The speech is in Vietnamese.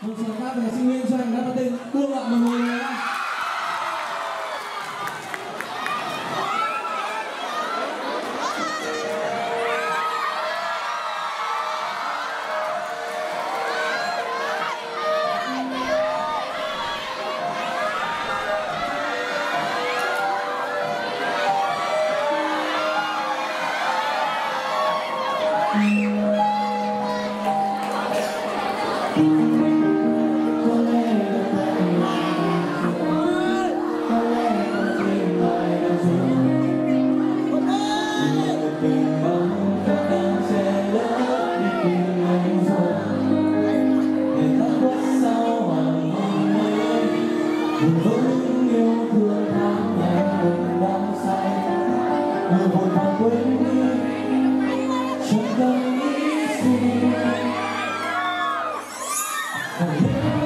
Một sáng tác về sinh viên Doanh đã có tên Buông Lọng Một Hồi Nữa. Thank you.